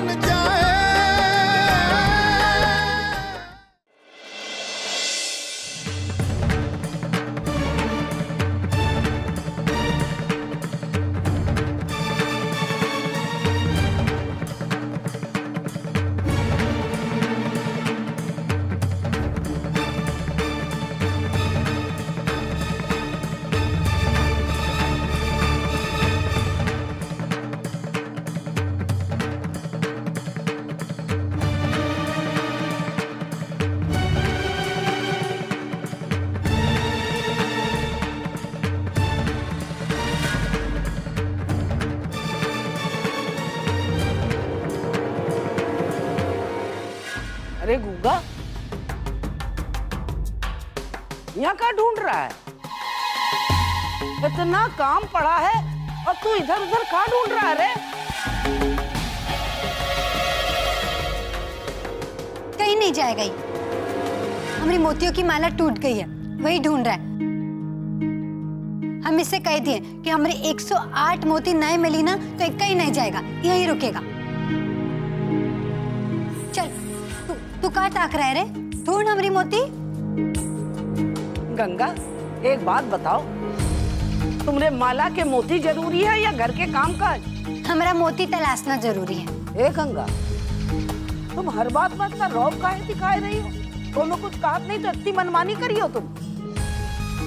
बन जाए। अरे गूंगा, यहाँ क्या ढूंढ रहा है? इतना काम पड़ा है और तू इधर उधर क्या ढूंढ रहा है रे? कहीं नहीं जाएगा। हमारी मोतियों की माला टूट गई है, वही ढूंढ रहा है। हम इससे कह दिए कि हमारी 108 मोती नहीं मिली ना तो एक कहीं नहीं जाएगा, यही रुकेगा। तू क्या ताक रहा है रे? ढूंढ हमारी मोती। गंगा, एक बात बताओ, तुमरे माला के मोती जरूरी है या घर के काम काज? हमारा मोती तलाशना जरूरी है। ए गंगा, तुम हर बात में इतना रौब काहे दिखाए रही हो? तुम्हें कुछ कहत नहीं तो इतनी मनमानी करी हो तुम।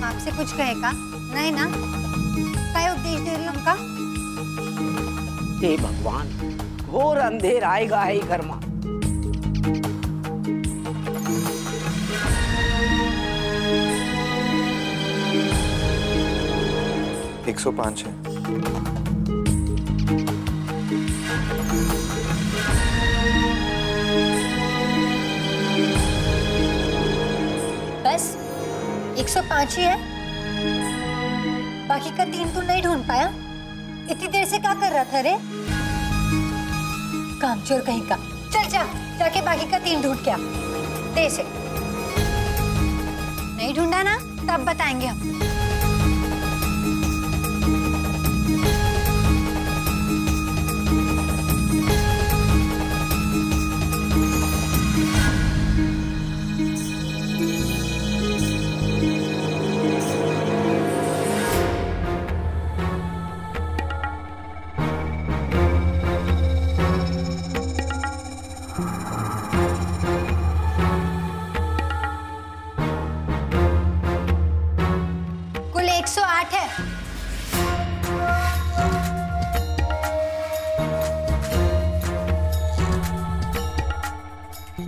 आपसे कुछ कहेगा नहीं ना? क्या उपदेश दे रही हो हमका? हे भगवान, घोर अंधेर आएगा ही घर में। एक 105 है। बस 105 ही है। बाकी का 3 तू नहीं ढूंढ पाया? इतनी देर से क्या कर रहा था रे? कामचोर कहीं का। चल जा, जाके बाकी का 3 ढूंढ क्या। देर से नहीं ढूंढा ना तब बताएंगे हम।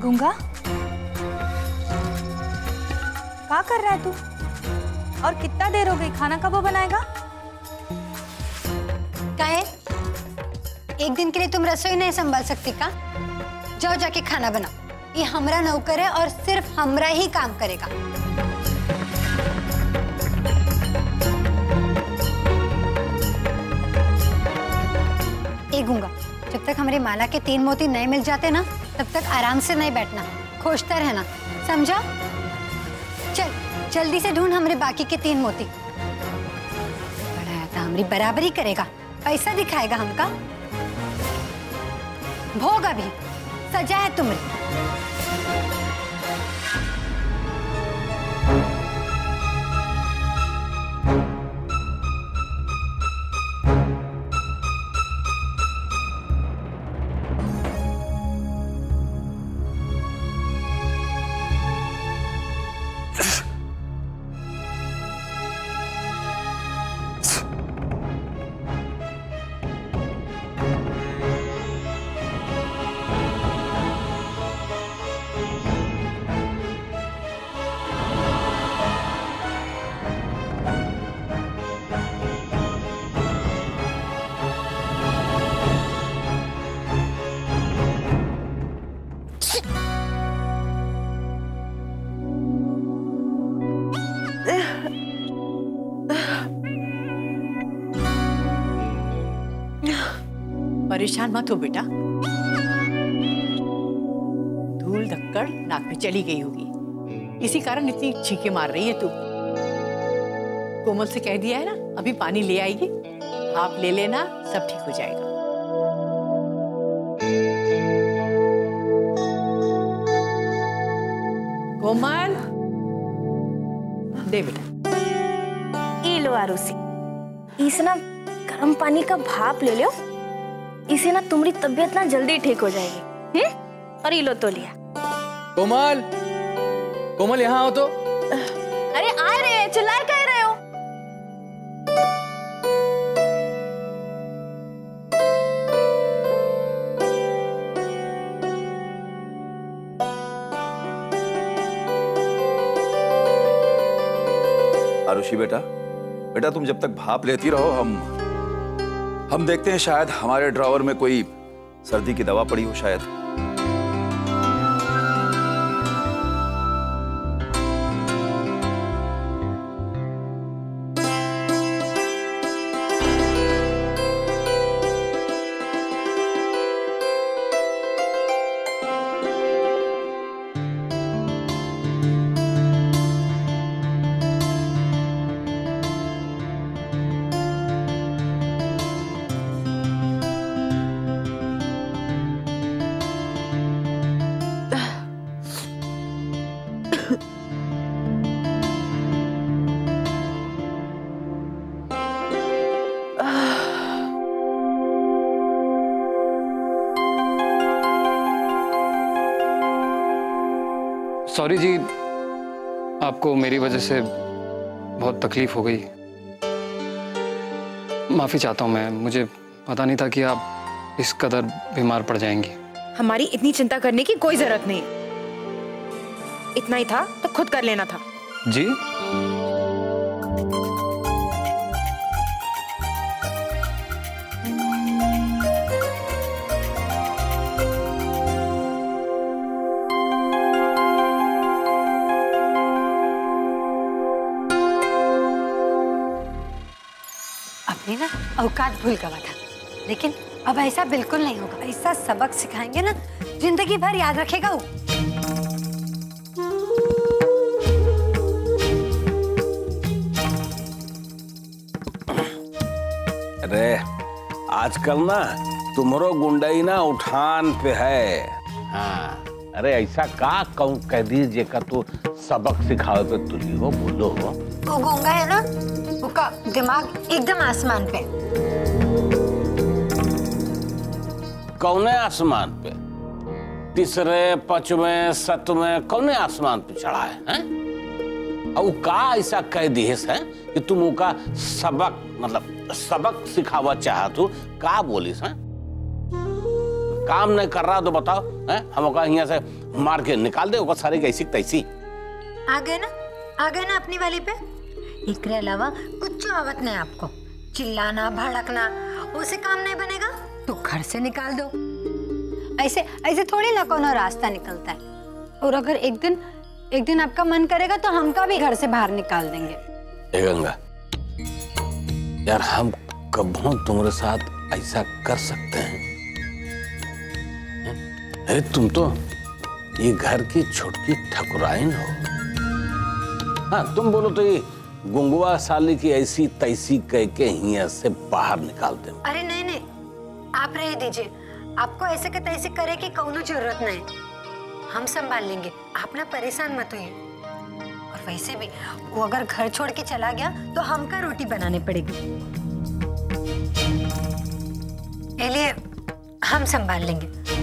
गंगा, क्या कर रहा है तू? और कितना देर हो गई? खाना कब बनाएगा? काहे? एक दिन के लिए तुम रसोई नहीं संभाल सकती का? जाओ जाके खाना बनाओ। ये हमरा नौकर है और सिर्फ हमरा ही काम करेगा। ए गंगा, जब तक हमारे माला के 3 मोती नहीं मिल जाते ना तब तक आराम से नहीं बैठना, खोजता रहना, समझा? चल जल्दी से ढूंढ हमारे बाकी के 3 मोती। बड़ा आता हमारी बराबरी करेगा, पैसा दिखाएगा हमका। भोग अभी सजा है तुम्हें। परेशान मत हो बेटा, धूल धक्कड़ नाक में चली गई होगी, इसी कारण इतनी छींके मार रही है तू। कोमल से कह दिया है ना, अभी पानी ले आएगी, आप ले लेना, सब ठीक हो जाएगा। Woman. David. लो आरुषि, इसे ना गर्म पानी का भाप ले लो, इसे ना तुम्हारी तबीयत ना जल्दी ठीक हो जाएगी। और ये लो तो लिया। कोमल, कोमल यहाँ हो तो। अरे आ रहे हैं, चिल्ला कह रहे हो। आरुषि बेटा, बेटा तुम जब तक भाप लेती रहो हम देखते हैं, शायद हमारे ड्रावर में कोई सर्दी की दवा पड़ी हो शायद। सॉरी जी, आपको मेरी वजह से बहुत तकलीफ हो गई। माफी चाहता हूँ मैं, मुझे पता नहीं था कि आप इस कदर बीमार पड़ जाएंगी। हमारी इतनी चिंता करने की कोई जरूरत नहीं, इतना ही था तो खुद कर लेना था। जी ना औकात भूल गया था, लेकिन अब ऐसा बिल्कुल नहीं होगा। ऐसा सबक सिखाएंगे ना, जिंदगी भर याद रखेगा वो। अरे आजकल ना तुम्हारो गुंडाई ना उठान पे है। हाँ, अरे ऐसा का कहूँ कह दीजिए का तू सबक सिखाओ तो तुझी हो बोलो हो। वो गंगा है ना, उसका दिमाग एकदम आसमान पे। कौने आसमान पे? तीसरे, पांचवें, सातवें कौने आसमान पे चढ़ा है? और का ऐसा कह दिस है कि तुम उका सबक मतलब सबक सिखावा चाह तू का बोलिस है? काम नहीं कर रहा तो बताओ है? हम उका यहाँ से मार के निकाल दे उका सारी कैसी तैसी। आ गए ना अपनी वाली पे। इसके अलावा कुछ आवत नहीं, आपको चिल्लाना भड़कना उसे काम नहीं बनेगा तो घर से निकाल दो। ऐसे ऐसे थोड़ी ना कोनो रास्ता निकलता है। और अगर एक दिन आपका मन करेगा तो हमका भी घर से बाहर निकाल देंगे। ए गंगा यार, हम कभी तुम्हारे साथ ऐसा कर सकते हैं? अरे तुम तो ये घर की छोटकी ठकुराइन हो। हाँ तुम बोलो तो ये गुंगुआ साली की ऐसी तैसी कह के यहाँ से बाहर निकालते हो। अरे नहीं नहीं, आप रह दीजिए, आपको ऐसे के तैसे करे की कौनो जरूरत नहीं, हम संभाल लेंगे, आप ना परेशान मत होइए। और वैसे भी वो अगर घर छोड़ के चला गया तो हमका रोटी बनाने पड़ेगी, इसलिए हम संभाल लेंगे।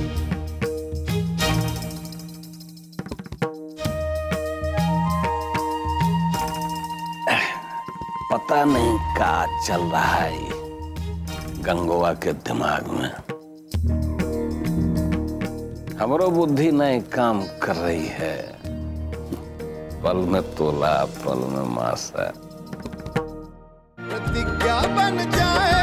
पता नहीं क्या चल रहा है गंगोवा के दिमाग में, हमरो बुद्धि नहीं काम कर रही है। पल में तोला पल में मासा। प्रतिज्ञा बन जाए।